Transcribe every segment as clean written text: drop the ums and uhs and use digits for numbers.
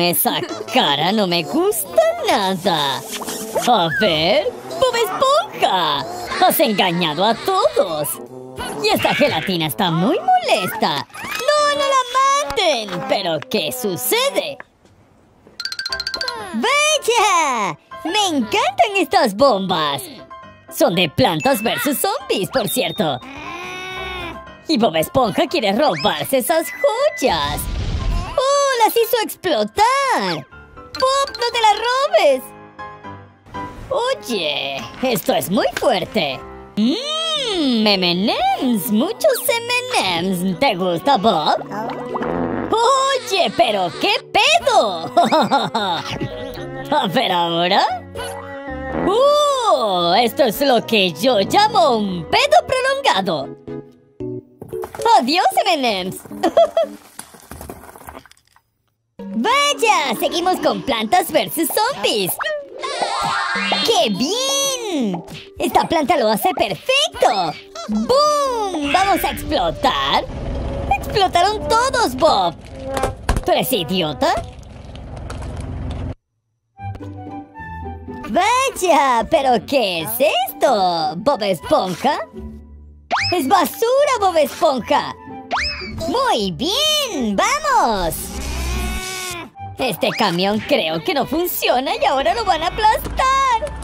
Esa cara no me gusta nada. A ver, Bob Esponja, has engañado a todos. Y esta gelatina está muy molesta. ¡No, no la maten! ¿Pero qué sucede? ¡Vaya! ¡Me encantan estas bombas! Son de plantas versus zombies, por cierto. Y Bob Esponja quiere robarse esas joyas. ¡Oh, las hizo explotar! ¡Bob, no te las robes! Oye, esto es muy fuerte. M&Ms, muchos M&Ms. ¿Te gusta, Bob? Oye, pero ¿qué pedo? A ver ahora. Esto es lo que yo llamo un pedo prolongado. ¡Adiós, M&Ms! ¡Vaya! Seguimos con plantas versus zombies. ¡Qué bien! ¡Esta planta lo hace perfecto! ¡Boom! ¡Vamos a explotar! ¡Explotaron todos, Bob! ¿Tú eres idiota? ¡Vaya! ¿Pero qué es esto, Bob Esponja? ¡Es basura, Bob Esponja! ¡Muy bien! ¡Vamos! Este camión creo que no funciona y ahora lo van a aplastar.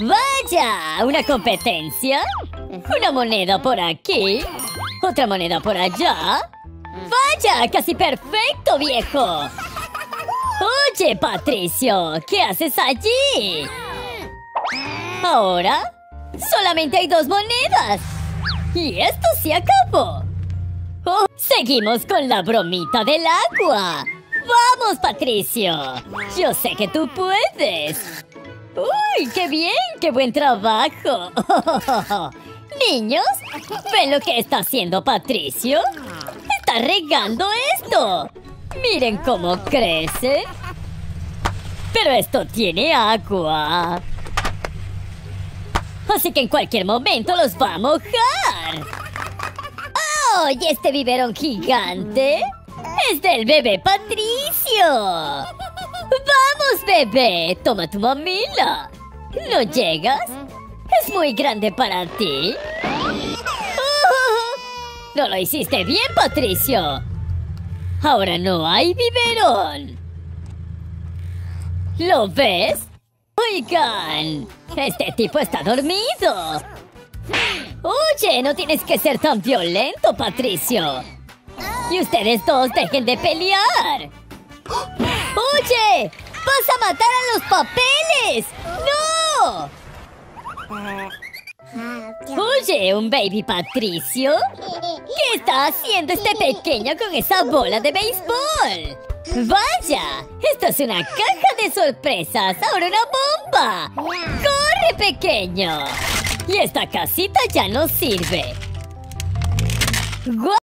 ¡Vaya! ¿Una competencia? Una moneda por aquí. Otra moneda por allá. ¡Vaya! ¡Casi perfecto, viejo! ¡Oye, Patricio! ¿Qué haces allí? ¿Ahora? ¡Solamente hay dos monedas! ¡Y esto se acabó! Oh, ¡seguimos con la bromita del agua! ¡Vamos, Patricio! ¡Yo sé que tú puedes! ¡Uy, qué bien! ¡Qué buen trabajo! Niños, ¿ven lo que está haciendo Patricio? ¡Está regando esto! ¡Miren cómo crece! ¡Pero esto tiene agua! Así que en cualquier momento los va a mojar. ¡Oh! ¿Y este biberón gigante? ¡Es del bebé Patricio! ¡Vamos, bebé! ¡Toma tu mamila! ¿No llegas? ¿Es muy grande para ti? ¡Oh! ¡No lo hiciste bien, Patricio! ¡Ahora no hay biberón! ¿Lo ves? ¡Oigan! ¡Este tipo está dormido! ¡Oye! ¡No tienes que ser tan violento, Patricio! ¡Y ustedes dos dejen de pelear! ¡Oye! ¡Vas a matar a los papeles! ¡No! ¡Oye! ¿Un baby Patricio? ¿Qué está haciendo este pequeño con esa bola de béisbol? ¡Vaya! ¡Esto es una caja de sorpresas! ¡Ahora una bomba! ¡Corre, pequeño! Y esta casita ya no sirve. ¡Guau!